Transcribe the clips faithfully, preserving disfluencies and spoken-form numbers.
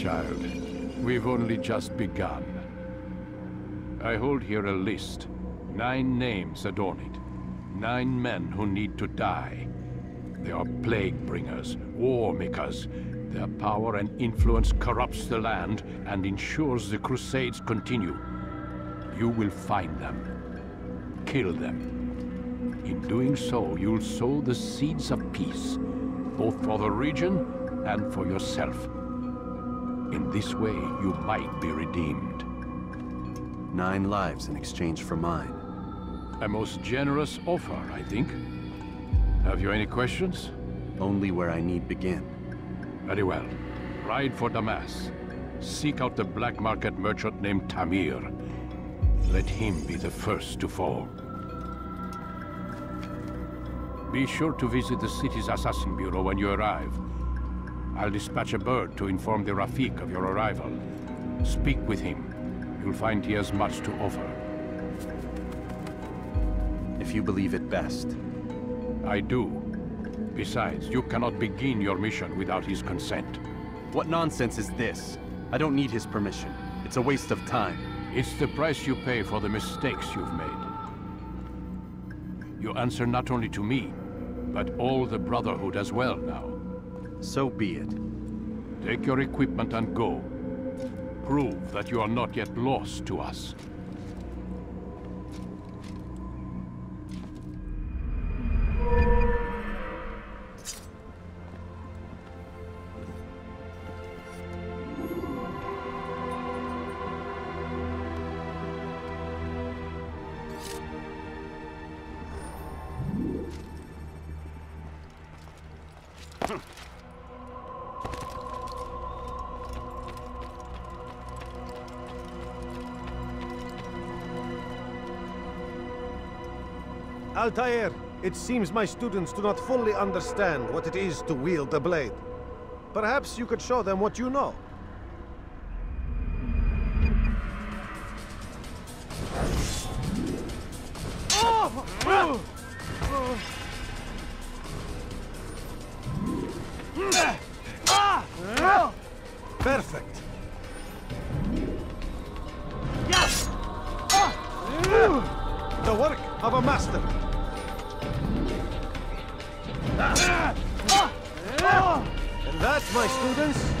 child. We've only just begun. I hold here a list. Nine names adorn it. Nine men who need to die. They are plague-bringers, war-makers. Their power and influence corrupts the land and ensures the Crusades continue. You will find them. Kill them. In doing so, you'll sow the seeds of peace, both for the region and for yourself. In this way, you might be redeemed. Nine lives in exchange for mine. A most generous offer, I think. Have you any questions? Only where I need begin. Very well. Ride for Damascus. Seek out the black market merchant named Tamir. Let him be the first to fall. Be sure to visit the city's assassin bureau when you arrive. I'll dispatch a bird to inform the Rafik of your arrival. Speak with him. You'll find he has much to offer. If you believe it best. I do. Besides, you cannot begin your mission without his consent. What nonsense is this? I don't need his permission. It's a waste of time. It's the price you pay for the mistakes you've made. You answer not only to me, but all the Brotherhood as well now. So be it. Take your equipment and go. Prove that you are not yet lost to us. Altair, it seems my students do not fully understand what it is to wield the blade. Perhaps you could show them what you know. Perfect. The work of a master. And that, my students,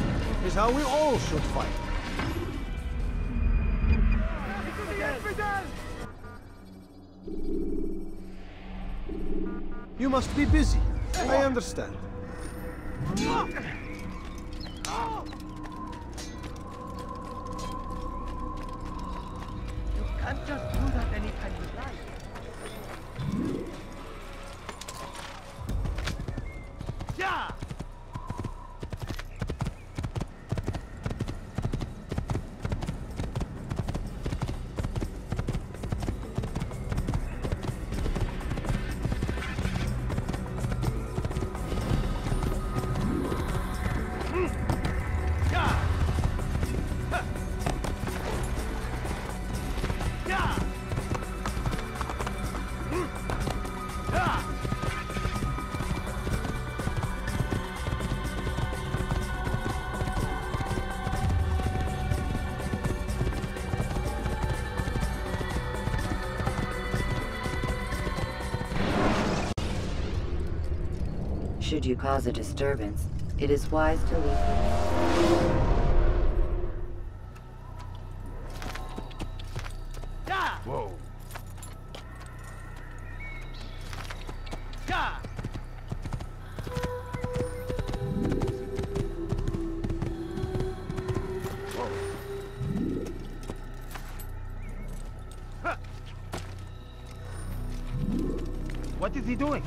is how we all should fight. You must be busy. I understand. You can't just do that anytime you like. Should you cause a disturbance, it is wise to leave. Yeah. Whoa. Yeah. Whoa. Huh. What is he doing?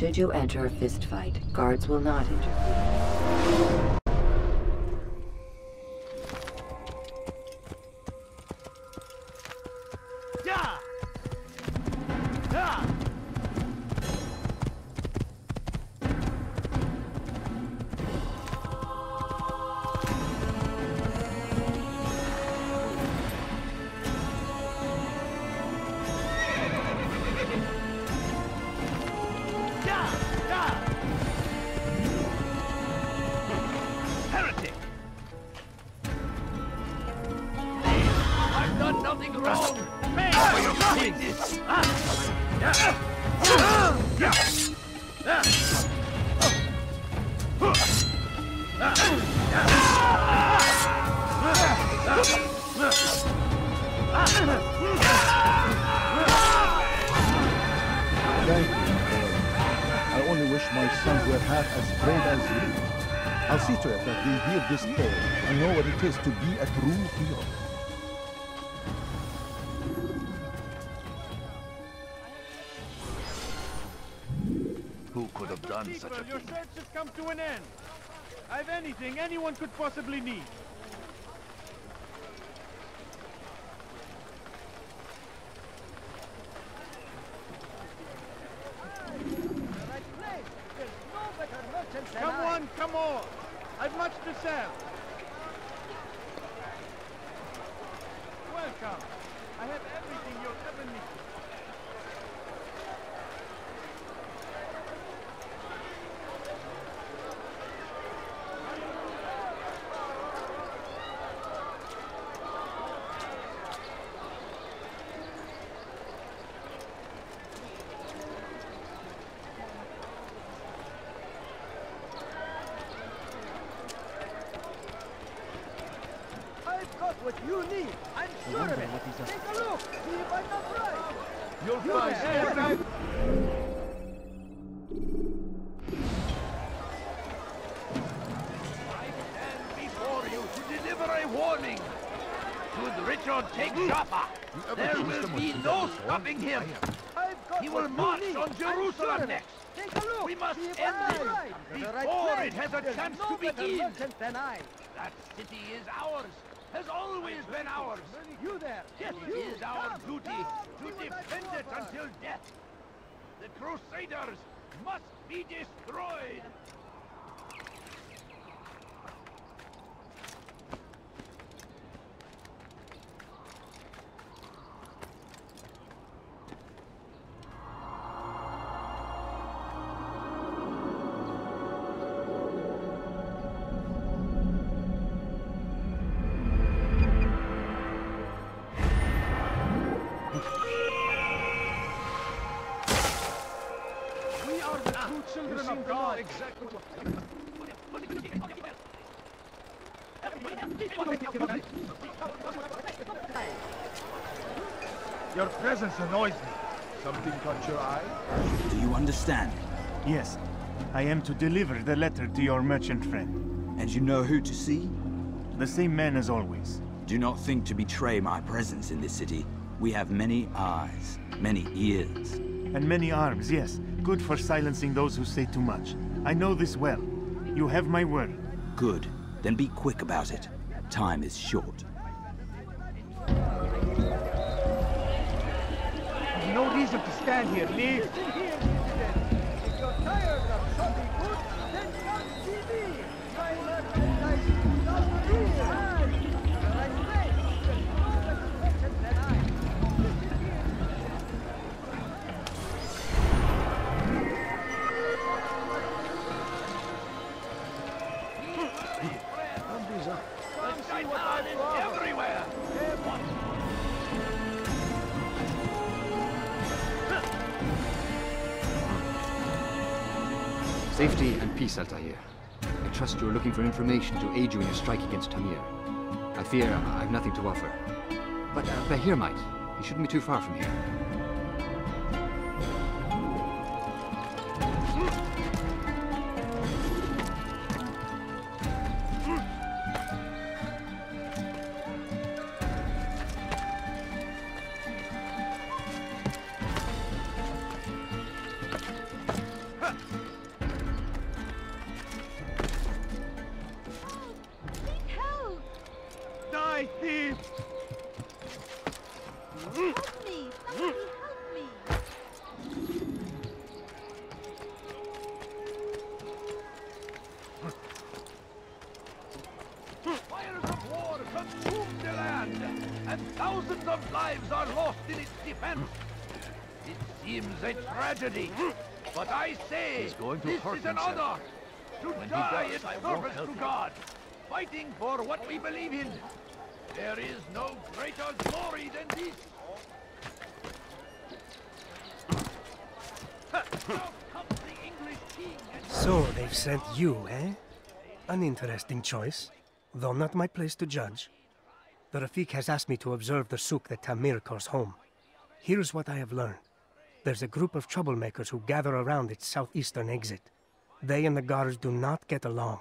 Should you enter a fistfight, guards will not interfere. Anyone could possibly need. Come on, come on. I've much to sell. Welcome. I have everything you'll ever need. That city is ours, has always been ours. You there? Yes, it is our duty to defend it until death. The Crusaders must be destroyed. Your presence annoys me. Something caught your eye? Do you understand? Yes. I am to deliver the letter to your merchant friend. And you know who to see? The same man as always. Do not think to betray my presence in this city. We have many eyes, many ears. And many arms, yes. Good for silencing those who say too much. I know this well. You have my word. Good. Then be quick about it. Time is short. No reason to stand here, leave! Listen here, citizen! If you're tired of shopping food, then come see me! My merchandise is not real! You're like this! There's more resurrection than I! Listen here! Come these up! Come see what I love! Everywhere! Safety and peace, Altair. I trust you are looking for information to aid you in your strike against Tamir. I fear I have nothing to offer. But uh, Bahir might. He shouldn't be too far from here. lives are lost in its defense. It seems a tragedy, but I say going to this is an honor. To when die in service to God, fighting for what we believe in. There is no greater glory than this. So they've sent you, eh? An interesting choice, though not my place to judge. The Rafik has asked me to observe the souk that Tamir calls home. Here's what I have learned. There's a group of troublemakers who gather around its southeastern exit. They and the guards do not get along.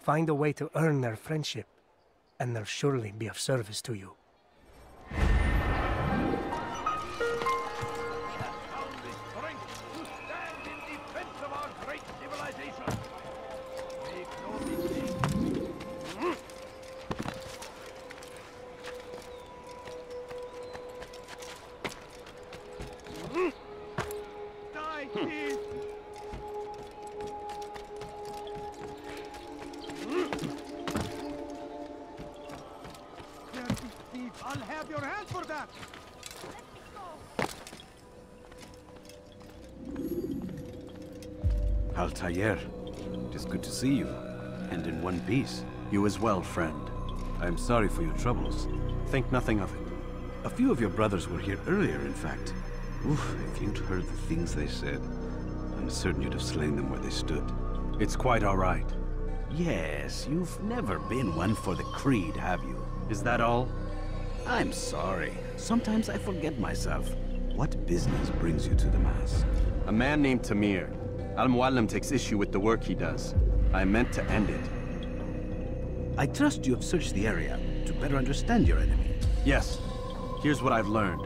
Find a way to earn their friendship, and they'll surely be of service to you. Altair, it is good to see you, and in one piece. You as well, friend. I am sorry for your troubles. Think nothing of it. A few of your brothers were here earlier, in fact. Oof, if you'd heard the things they said, I'm certain you'd have slain them where they stood. It's quite all right. Yes, you've never been one for the creed, have you? Is that all? I'm sorry. Sometimes I forget myself. What business brings you to Damascus? A man named Tamir. Al Mualim takes issue with the work he does. I meant to end it. I trust you have searched the area to better understand your enemy. Yes. Here's what I've learned.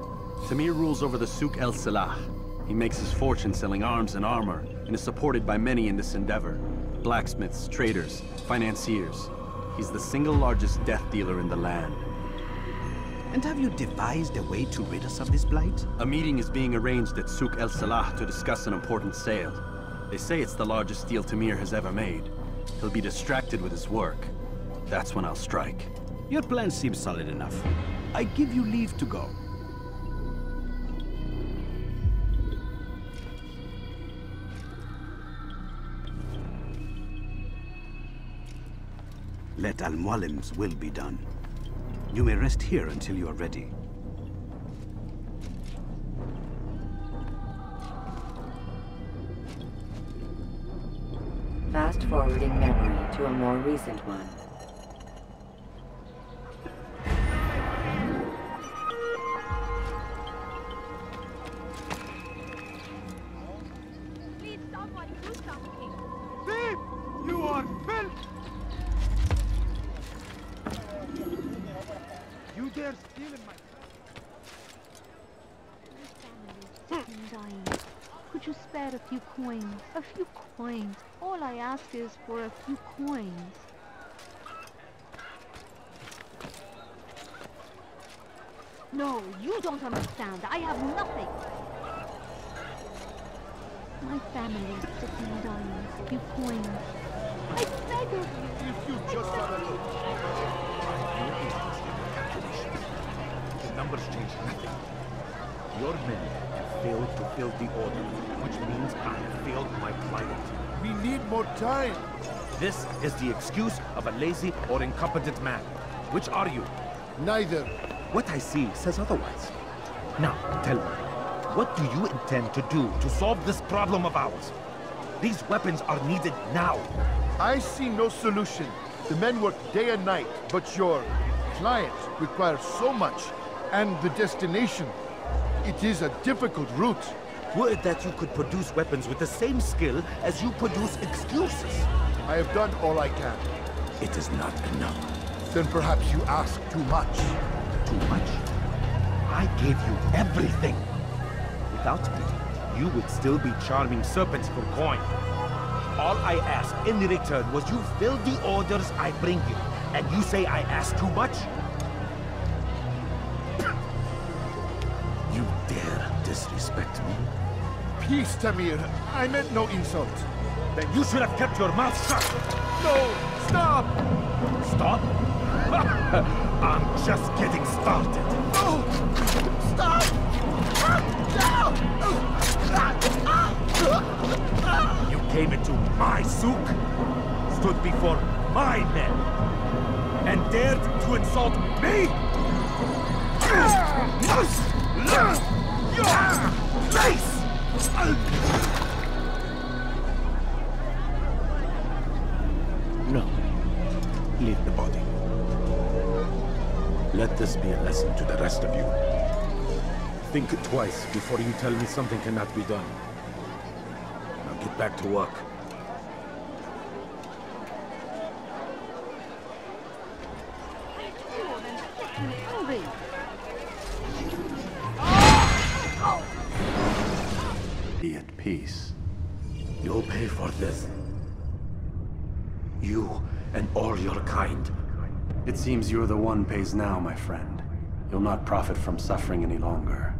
Tamir rules over the Sukh El-Salah. He makes his fortune selling arms and armor, and is supported by many in this endeavor. Blacksmiths, traders, financiers. He's the single largest death dealer in the land. And have you devised a way to rid us of this blight? A meeting is being arranged at Sukh El-Salah to discuss an important sale. They say it's the largest deal Tamir has ever made. He'll be distracted with his work. That's when I'll strike. Your plan seems solid enough. I give you leave to go. Let Al Mualim's will be done. You may rest here until you are ready. Fast-forwarding memory to a more recent one. Please, someone do something. Babe, you are felt! You dare steal in my... My family is dying. Could you spare a few coins? A few coins? All I ask is for a few coins. No, you don't understand. I have nothing. My family is sick and dying. A few coins. I beg of you. If you just had a look. The numbers change nothing. Your men have failed to fill the order, which means I have failed my client. We need more time. This is the excuse of a lazy or incompetent man. Which are you? Neither. What I see says otherwise. Now, tell me, what do you intend to do to solve this problem of ours? These weapons are needed now. I see no solution. The men work day and night, but your client requires so much, and the destination. It is a difficult route. Were it that you could produce weapons with the same skill as you produce excuses. I have done all I can. It is not enough. Then perhaps you ask too much. Too much? I gave you everything. Without me, you would still be charming serpents for coin. All I asked in return was you fill the orders I bring you. And you say I ask too much? You dare disrespect me? Please, Tamir, I meant no insult. Then you should have kept your mouth shut! No! Stop! Stop? I'm just getting started! No! You came into my souk, stood before my men, and dared to insult me? Learn your place! No. Leave the body. Let this be a lesson to the rest of you. Think twice before you tell me something cannot be done. Now get back to work. Be at peace. You'll pay for this. You and all your kind. It seems you're the one pays now, my friend. You'll not profit from suffering any longer.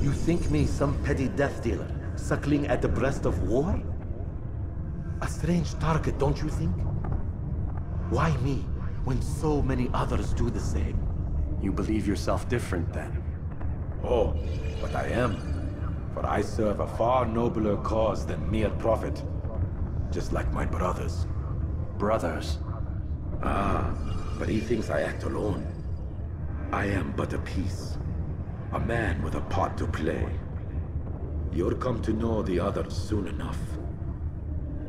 You think me some petty death dealer, suckling at the breast of war? A strange target, don't you think? Why me, when so many others do the same? You believe yourself different, then? Oh, but I am. For I serve a far nobler cause than mere profit. Just like my brothers. Brothers? Ah, but he thinks I act alone. I am but a piece. A man with a part to play. You'll come to know the others soon enough.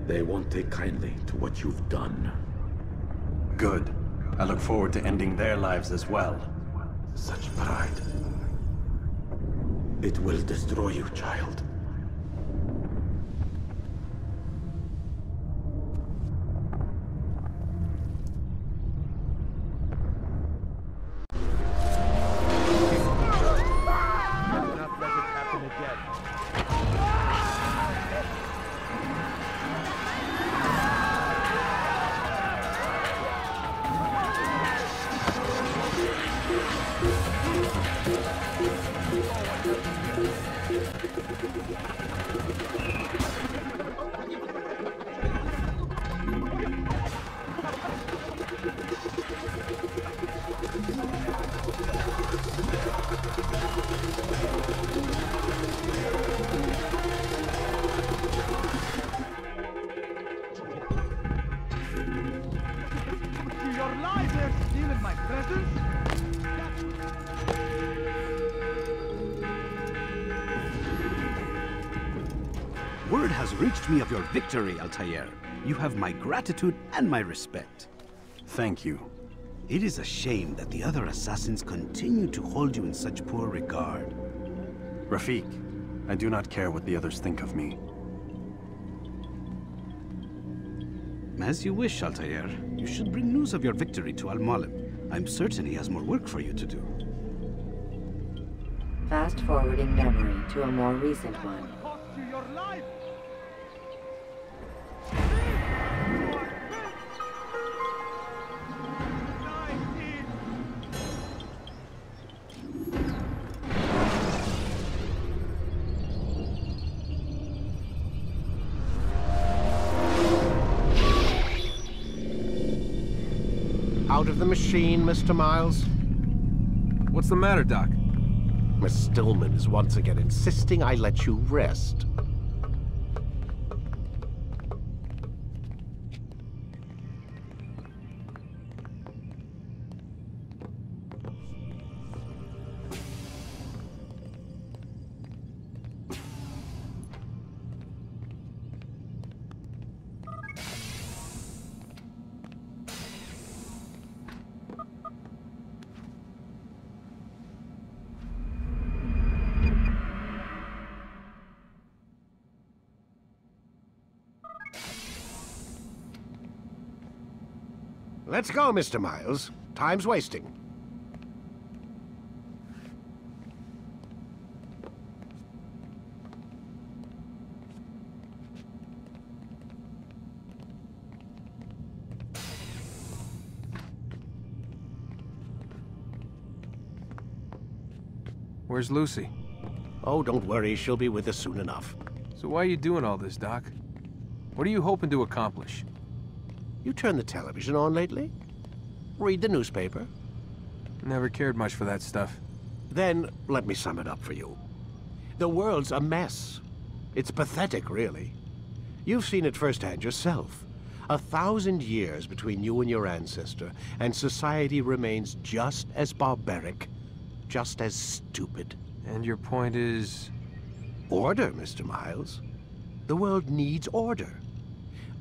They won't take kindly to what you've done. Good. I look forward to ending their lives as well. Such pride. It will destroy you, child. Word has reached me of your victory, Altair. You have my gratitude and my respect. Thank you. It is a shame that the other assassins continue to hold you in such poor regard. Rafik, I do not care what the others think of me. As you wish, Altair. You should bring news of your victory to Al Mualim. I'm certain he has more work for you to do. Fast-forwarding memory to a more recent one. Out of the machine, Mister Miles. What's the matter, Doc? Miss Stillman is once again insisting I let you rest. Let's go, Mister Miles. Time's wasting. Where's Lucy? Oh, don't worry. She'll be with us soon enough. So why are you doing all this, Doc? What are you hoping to accomplish? You turned the television on lately? Read the newspaper? Never cared much for that stuff. Then, let me sum it up for you. The world's a mess. It's pathetic, really. You've seen it firsthand yourself. A thousand years between you and your ancestor, and society remains just as barbaric, just as stupid. And your point is? Order, Mister Miles. The world needs order.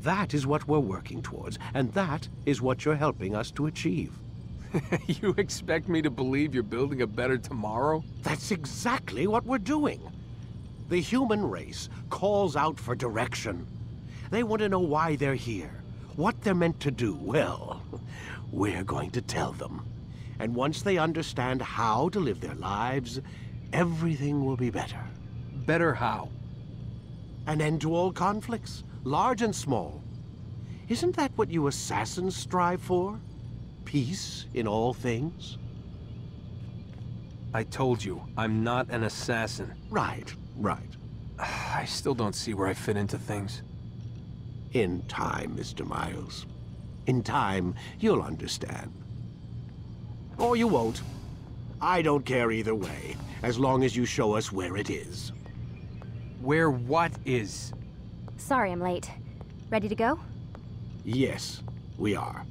That is what we're working towards, and that is what you're helping us to achieve. You expect me to believe you're building a better tomorrow? That's exactly what we're doing. The human race calls out for direction. They want to know why they're here, what they're meant to do. Well, we're going to tell them. And once they understand how to live their lives, everything will be better. Better how? An end to all conflicts, large and small. Isn't that what you assassins strive for? Peace in all things? I told you, I'm not an assassin. Right, right. I still don't see where I fit into things. In time, Mister Miles. In time, you'll understand. Or you won't. I don't care either way, as long as you show us where it is. Where what is? Sorry I'm late. Ready to go? Yes, we are.